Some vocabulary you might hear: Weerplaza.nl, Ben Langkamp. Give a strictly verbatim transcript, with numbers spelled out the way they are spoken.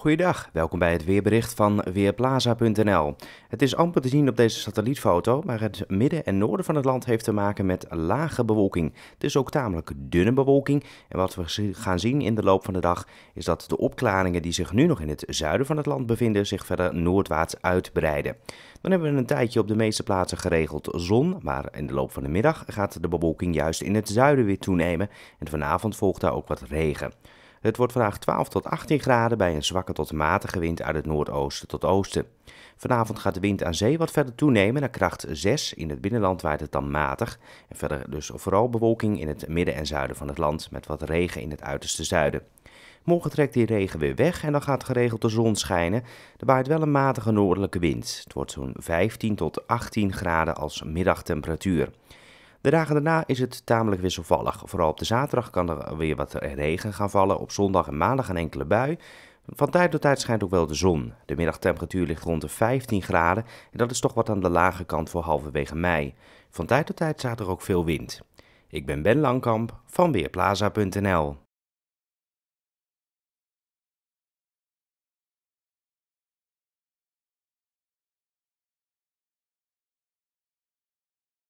Goeiedag, welkom bij het weerbericht van Weerplaza punt n l. Het is amper te zien op deze satellietfoto, maar het midden en noorden van het land heeft te maken met lage bewolking. Het is ook tamelijk dunne bewolking en wat we gaan zien in de loop van de dag is dat de opklaringen die zich nu nog in het zuiden van het land bevinden zich verder noordwaarts uitbreiden. Dan hebben we een tijdje op de meeste plaatsen geregeld zon, maar in de loop van de middag gaat de bewolking juist in het zuiden weer toenemen en vanavond volgt daar ook wat regen. Het wordt vandaag twaalf tot achttien graden bij een zwakke tot matige wind uit het noordoosten tot oosten. Vanavond gaat de wind aan zee wat verder toenemen naar kracht zes. In het binnenland waait het dan matig. En verder dus vooral bewolking in het midden en zuiden van het land met wat regen in het uiterste zuiden. Morgen trekt die regen weer weg en dan gaat geregeld de zon schijnen. Er waait wel een matige noordelijke wind. Het wordt zo'n vijftien tot achttien graden als middagtemperatuur. De dagen daarna is het tamelijk wisselvallig. Vooral op de zaterdag kan er weer wat regen gaan vallen. Op zondag en maandag een enkele bui. Van tijd tot tijd schijnt ook wel de zon. De middagtemperatuur ligt rond de vijftien graden. En dat is toch wat aan de lage kant voor halverwege mei. Van tijd tot tijd staat er ook veel wind. Ik ben Ben Langkamp van Weerplaza punt n l.